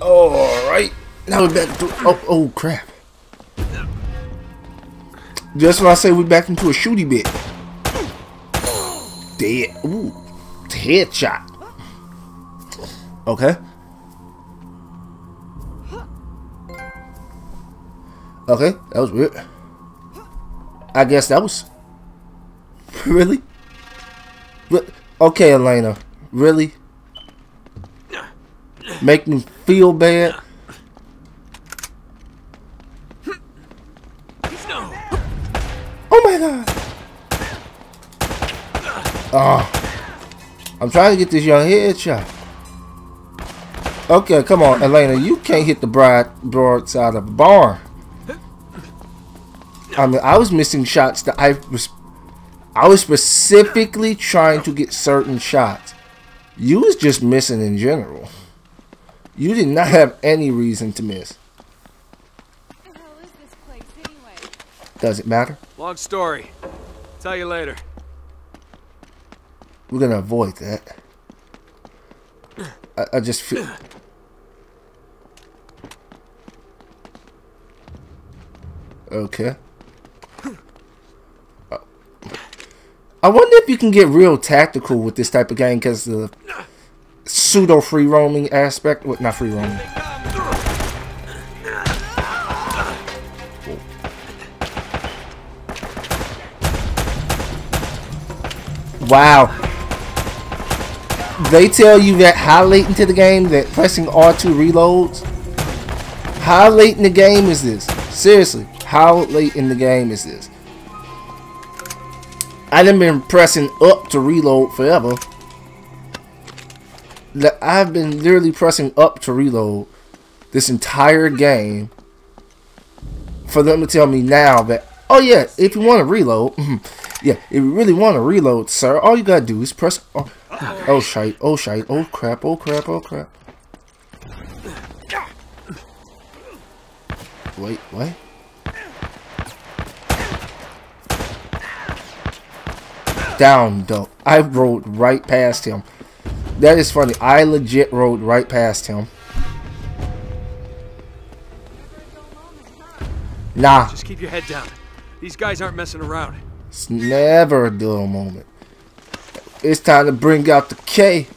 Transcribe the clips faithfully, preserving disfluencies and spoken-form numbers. Alright. Now we're back to oh oh crap. Just when I say we're back into a shooty bit. Dead. Ooh. Headshot. Okay. Okay, that was weird. I guess that was really? But okay, Elena. Really? Make me feel bad. No. Oh my god. Oh, I'm trying to get this young headshot. Okay, come on, Elena. You can't hit the broad broadside of a barn. I mean, I was missing shots that I was. I was specifically trying to get certain shots. You was just missing in general. You did not have any reason to miss. What the hell is this place anyway? Does it matter? Long story. Tell you later. We're gonna avoid that. I, I just feel. Okay. I wonder if you can get real tactical with this type of game because the pseudo free roaming aspect. What? Not free roaming. Wow. They tell you that how late into the game that pressing R two reloads. How late in the game is this? Seriously, how late in the game is this? I done been pressing up to reload forever. I've been literally pressing up to reload this entire game for them to tell me now that, oh yeah, if you want to reload, yeah, if you really want to reload, sir, all you gotta do is press, oh, oh shite, oh shite, oh crap, oh crap, oh crap. Wait, what? Down, though. I rolled right past him. That is funny. I legit rolled right past him. Nah. Just keep your head down. These guys aren't messing around. It's never a dull moment. It's time to bring out the K.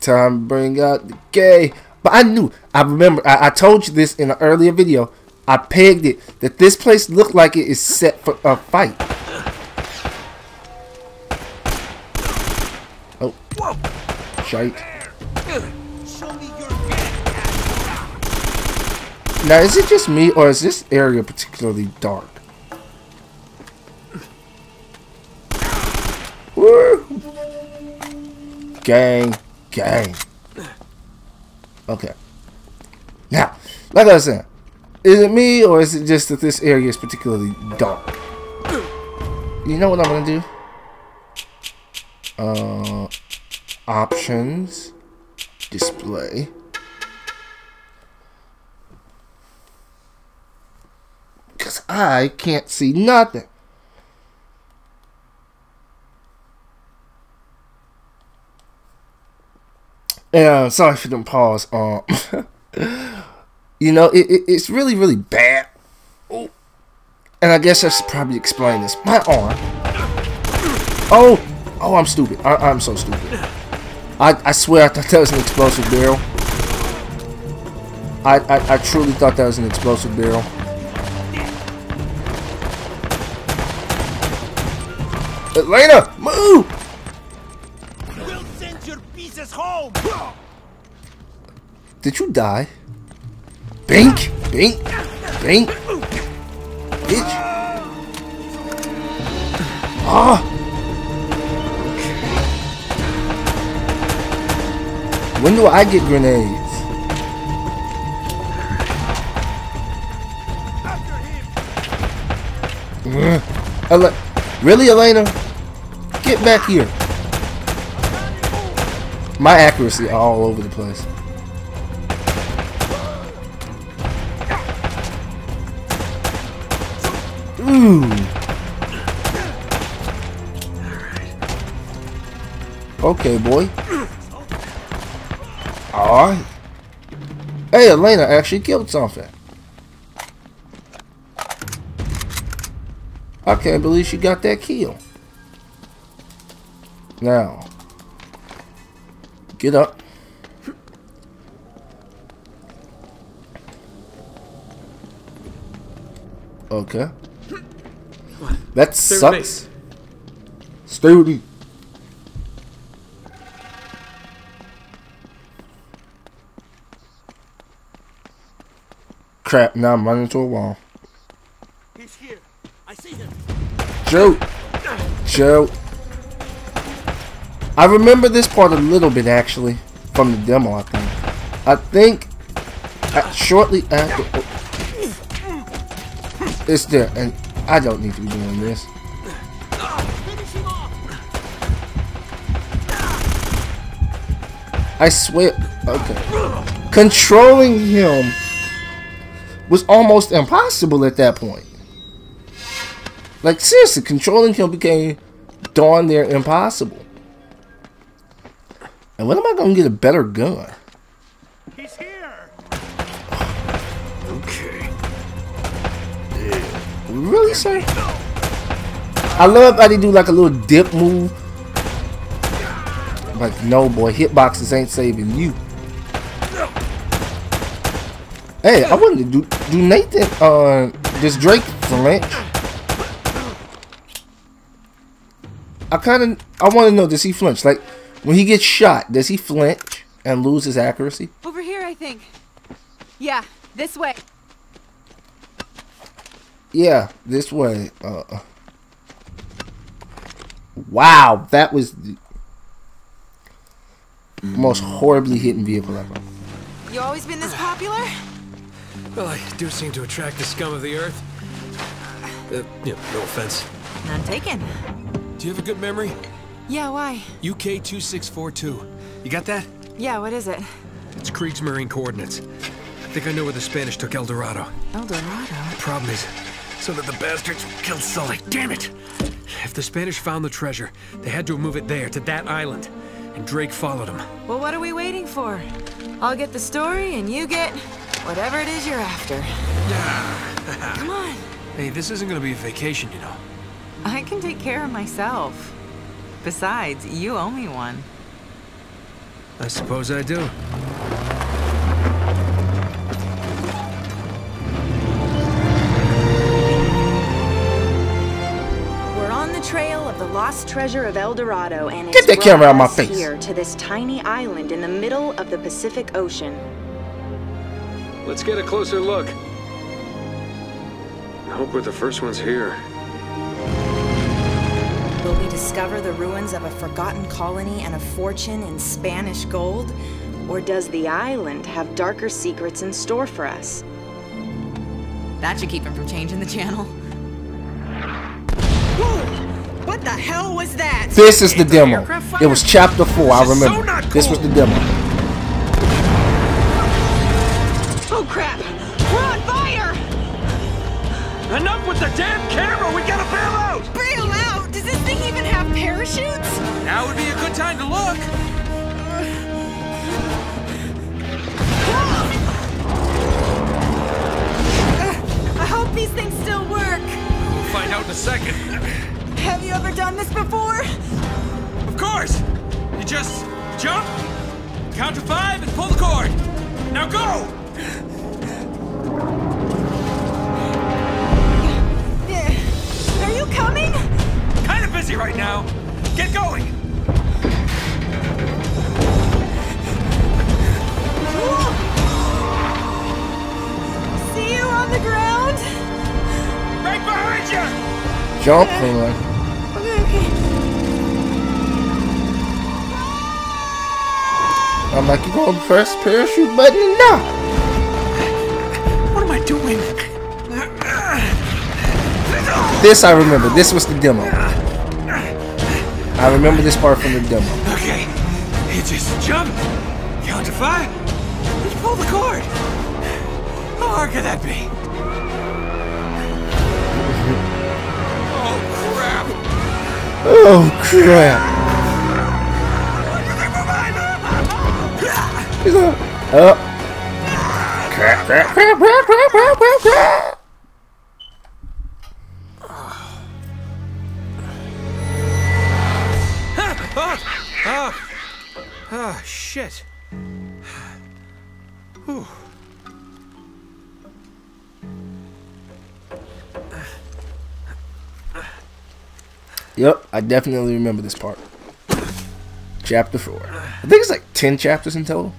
Time to bring out the K. But I knew. I remember. I, I told you this in an earlier video. I pegged it. That this place looked like it is set for a fight. Oh. Whoa. Shite. Now, is it just me, or is this area particularly dark? Woo. Gang. Gang. Okay. Now, like I was saying, is it me, or is it just that this area is particularly dark? You know what I'm gonna do? Uh, options, display. Cause I can't see nothing. Yeah, sorry for them pause. Um, you know, it, it it's really really bad. Oh, and I guess I should probably explain this. My arm. Oh. Oh, I'm stupid. I, I'm so stupid. I, I swear I thought that was an explosive barrel. I, I, I truly thought that was an explosive barrel. Elena, move! We'll send your pieces home. Did you die? Bink, bink, bink. Bitch. Ah. Oh. When do I get grenades? Ele really, Elena? Get back here. My accuracy all over the place. Ooh. Okay, boy. Alright. Hey, Elena actually killed something. I can't believe she got that kill. Now, get up. Okay. That sucks. Stay with me. Crap, now I'm running to a wall. He's here. I see him. Joe. Joe. I remember this part a little bit, actually, from the demo, I think. I think at, shortly after... Oh, it's there, and I don't need to be doing this. I swear... Okay. Controlling him was almost impossible at that point. Like, seriously, controlling him became darn near impossible. And when am I going to get a better gun? He's here. Okay. Yeah. Really, sir? I love how they do like a little dip move. Like, no, boy, hitboxes ain't saving you. Hey, I wanted to do, do Nathan, uh, this Drake flinch. I kind of, I want to know, does he flinch? Like, when he gets shot, does he flinch and lose his accuracy? Over here, I think. Yeah, this way. Yeah, this way. Uh, wow, that was the most horribly hidden vehicle ever. You always been this popular? Well, I do seem to attract the scum of the earth. Uh, yeah, no offense. None taken. Do you have a good memory? Yeah, why? U K two six four two. You got that? Yeah, what is it? It's Krieg's marine coordinates. I think I know where the Spanish took El Dorado. El Dorado? The problem is, so that the bastards killed Sully. Damn it! If the Spanish found the treasure, they had to move it there, to that island. And Drake followed him. Well, what are we waiting for? I'll get the story, and you get whatever it is you're after. Come on. Hey, this isn't going to be a vacation, you know. I can take care of myself. Besides, you owe me one. I suppose I do. We're on the trail of the lost treasure of El Dorado, and it's brought us here to this tiny island in the middle of the Pacific Ocean. Let's get a closer look. I hope we're the first ones here. Will we discover the ruins of a forgotten colony and a fortune in Spanish gold? Or does the island have darker secrets in store for us? That should keep him from changing the channel. Whoa! What the hell was that? This is the demo. It was chapter four, I remember. This was the demo. Oh crap! We're on fire! Enough with the damn camera! We gotta bail out! Bail out? Does this thing even have parachutes? Now would be a good time to look! Uh, I hope these things still work! We'll find out in a second. Have you ever done this before? Of course! You just jump, count to five, and pull the cord! Now go! Are you coming? Kind of busy right now. Get going. Whoa. See you on the ground. Right behind you. Jump, Elena. Okay, okay. I'm like, you going first parachute button? No. What am I doing? This I remember. This was the demo. I remember this part from the demo. Okay. You just jump. Count to five. Just pull the cord. How hard could that be? Oh crap. Oh crap. He's up. Up. Ah, ah, shit. Whew. Yep, I definitely remember this part. Chapter four. I think it's like ten chapters in total.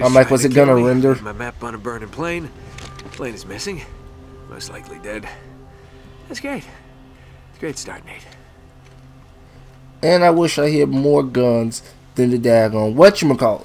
I'm like, was it gonna render? My map on a burning plane. Plane is missing. Most likely dead. That's great. It's a great start, Nate. And I wish I had more guns than the daggone whatchamacallit.